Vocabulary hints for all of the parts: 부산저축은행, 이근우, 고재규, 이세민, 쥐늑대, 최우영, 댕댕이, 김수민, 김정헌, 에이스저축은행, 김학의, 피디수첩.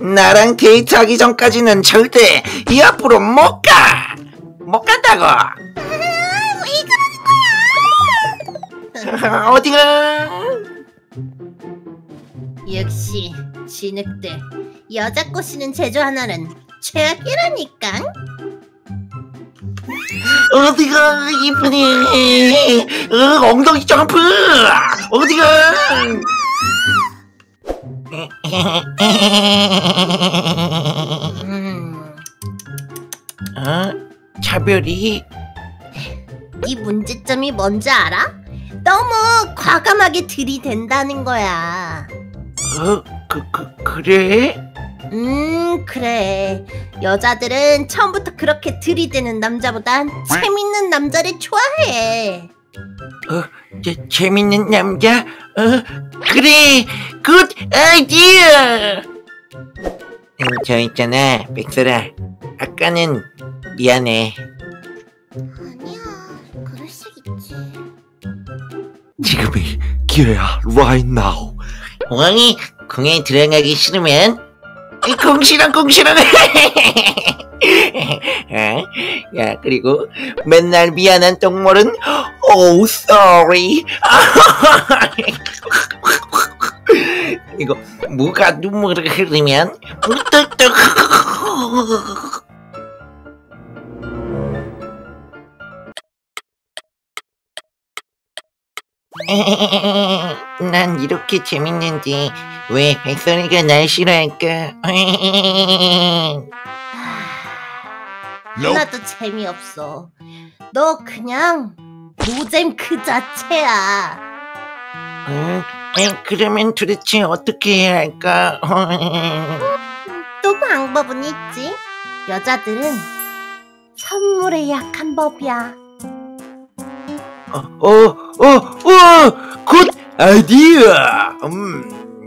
나랑 데이트하기 전까지는 절대 이 앞으로 못 가! 못 간다고! 왜 그러는 거야? 어디가? 역시 쥐늑대 여자 꼬시는 제조 하나는 최악이라니까. 어디가 이쁜이? 엉덩이 점프! 어디가? 차별이? 네 문제점이 뭔지 알아? 너무 과감하게 들이댄다는 거야. 그래? 그래. 여자들은 처음부터 그렇게 들이대는 남자보단 재밌는 남자를 좋아해. 재밌는 남자? 그래! 굿 아이디어! 저 있잖아, 백설아. 아까는 미안해. 아니야, 그럴 수 있지. 지금이 기회야, right now. 왕이 공에 들어가기 싫으면 공시렁 야, 그리고 맨날 미안한 똥물은 Oh, sorry. 이거 뭐가 눈물을 흐르면 뚝뚝. 난 이렇게 재밌는데 왜 백설이가 날 싫어할까? 하나도 재미없어. 너 그냥 노잼 그 자체야. 그러면 도대체 어떻게 해야 할까? 또 방법은 있지. 여자들은 선물에 약한 법이야. 굿 아이디어.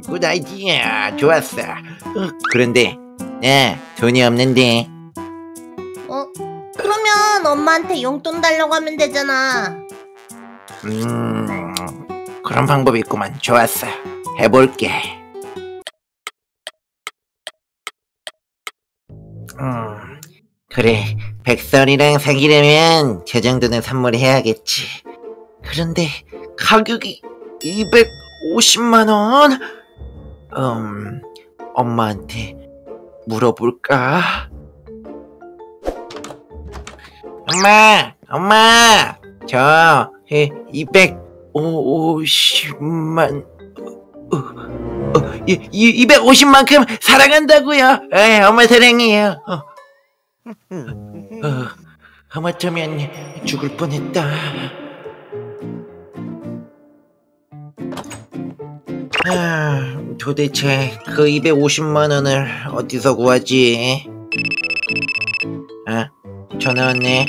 굿 아이디어. 좋았어. 그런데 나 돈이 없는데. 그러면 엄마한테 용돈 달라고 하면 되잖아. 그런 방법이 있구만. 좋았어. 해볼게. 그래. 백설이랑 사귀려면 저 정도는 선물해야겠지. 그런데 가격이 250만원? 엄마한테 물어볼까? 엄마! 저 250만큼 사랑한다고요. 에이, 엄마 사랑해요. 하마터면 죽을 뻔했다. 도대체 그 250만원을 어디서 구하지? 전화 왔네.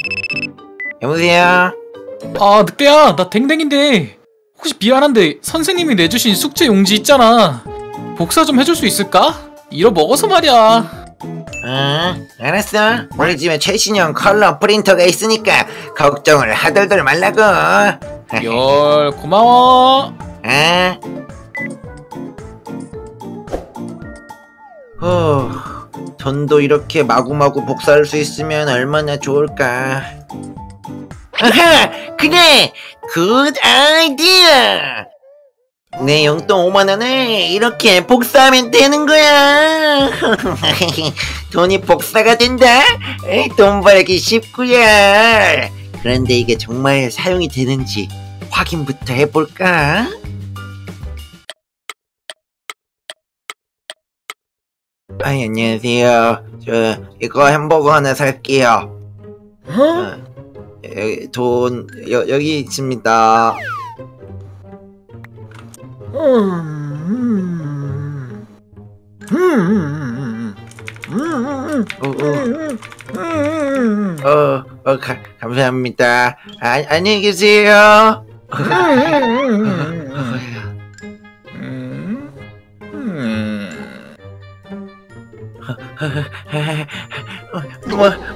여보세요? 아, 늑대야, 나 댕댕인데 혹시 미안한데 선생님이 내주신 숙제 용지 있잖아, 복사 좀 해줄 수 있을까? 잃어먹어서 말이야. 알았어. 우리 집에 최신형 컬러 프린터가 있으니까 걱정을 하덜덜 말라고. 열, 고마워. 돈도 이렇게 마구마구 복사할 수 있으면 얼마나 좋을까. 아하! 그래! 굿 아이디어! 내 용돈 5만원을 이렇게 복사하면 되는 거야! 돈이 복사가 된다? 돈 벌기 쉽구야! 그런데 이게 정말 사용이 되는지 확인부터 해볼까? 안녕하세요. 저 이거 햄버거 하나 살게요. 여기 있습니다. 감사합니다. 안녕히 계세요.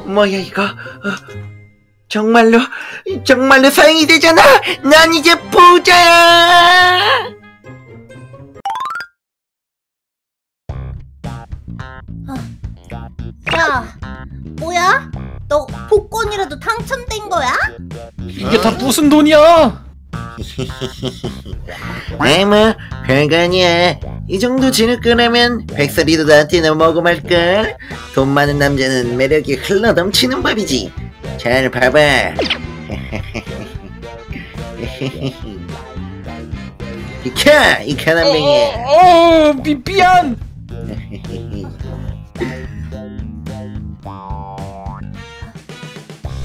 뭐야 이거? 정말로 사랑이 되잖아. 난 이제 부자야. 야, 뭐야? 너 복권이라도 당첨된 거야? 이게 다 무슨 돈이야? 아이 뭐 별거 아니야. 이 정도 진흙거라면 백설이도 나한테 넘어오고 말걸. 돈 많은 남자는 매력이 흘러 넘치는 법이지. 잘 봐봐. 비켜! 이 가난뱅이. 미안.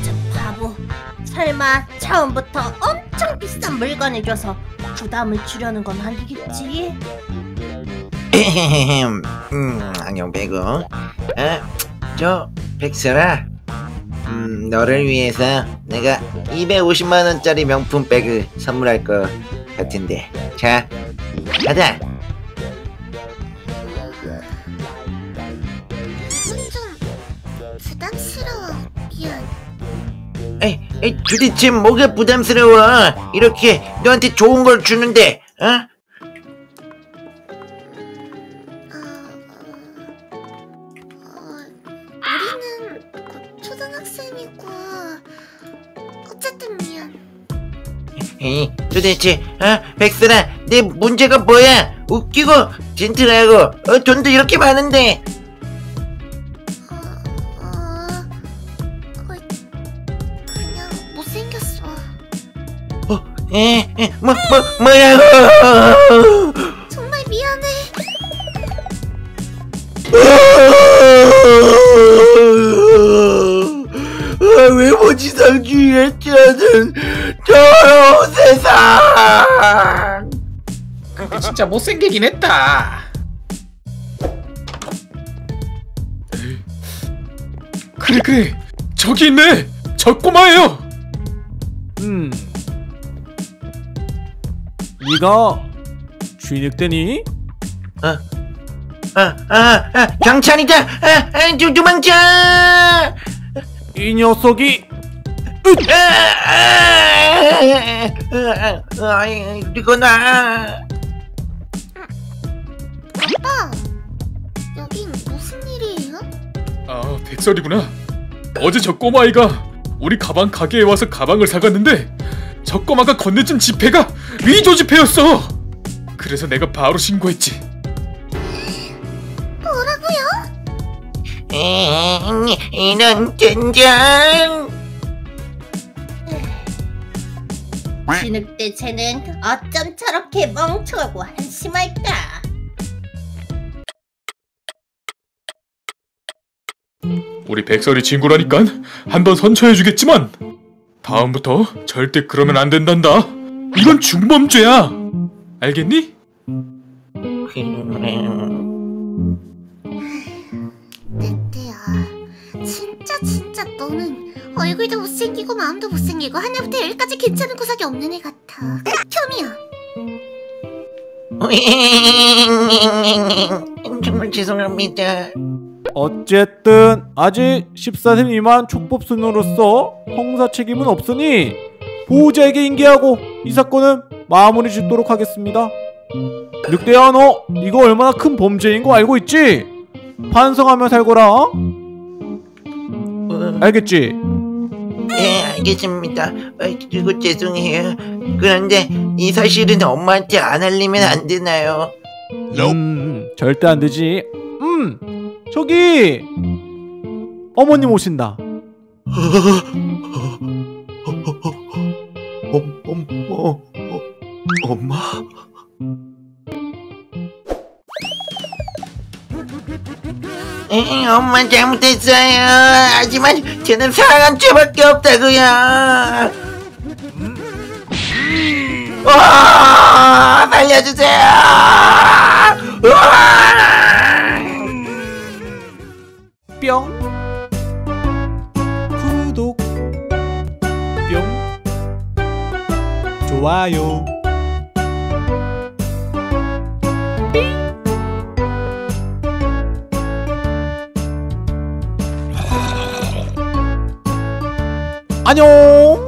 저 바보. 설마 처음부터 엄청 비싼 물건을 줘서 부담을 주려는 건 아니겠지? 안녕 배구. 저 백설아. 너를 위해서 내가 250만원짜리 명품 백을 선물할 것 같은데, 자, 가자! 이건 좀 부담스러워, 미안. 에이, 도대체 뭐가 부담스러워? 이렇게 너한테 좋은 걸 주는데, 어? 도대체 백설아, 내 문제가 뭐야? 웃기고 젠틀하고 돈도 이렇게 많은데. 그냥 못생겼어. 뭐라고? 정말 미안해. 외모지상주의에 뛰어든 더러운 세상. 근데 진짜 못생기긴 했다. 그래 저기 있네. 저 꼬마예요. 네가 쥐늑대니? 경찰이다. 도망쳐. 이 녀석이. 아빠, 여긴 무슨 일이에요? 아, 백설이구나. 어제 저 꼬마아이가 우리 가방 가게에 와서 가방을 사갔는데 저 꼬마가 건네준 지폐가 위조 지폐였어. 그래서 내가 바로 신고했지. 이런 젠장. 쥐늑대 쟤는 어쩜 저렇게 멍청하고 한심할까? 우리 백설이 친구라니까 한번 선처해주겠지만 다음부터 절대 그러면 안 된단다. 이건 중범죄야. 알겠니? 진짜 너는 얼굴도 못생기고 마음도 못생기고 하나부터 열까지 괜찮은 구석이 없는 애 같아. 극혐이야. 정말 죄송합니다. 어쨌든 아직 14세 미만 촉법소년으로서 형사 책임은 없으니 보호자에게 인계하고 이 사건은 마무리 짓도록 하겠습니다. 늑대야, 너 이거 얼마나 큰 범죄인 거 알고 있지? 반성하며 살거라. 알겠지? 네, 알겠습니다. 그리고 죄송해요. 그런데 이 사실은 엄마한테 안 알리면 안 되나요? 절대 안 되지. 저기 어머님 오신다. 엄마? 엄마 잘못했어요. 하지만 저는 사랑한 죄밖에 없다고요. 살려주세요. 뿅 구독 뿅 좋아요 삥. 안녕.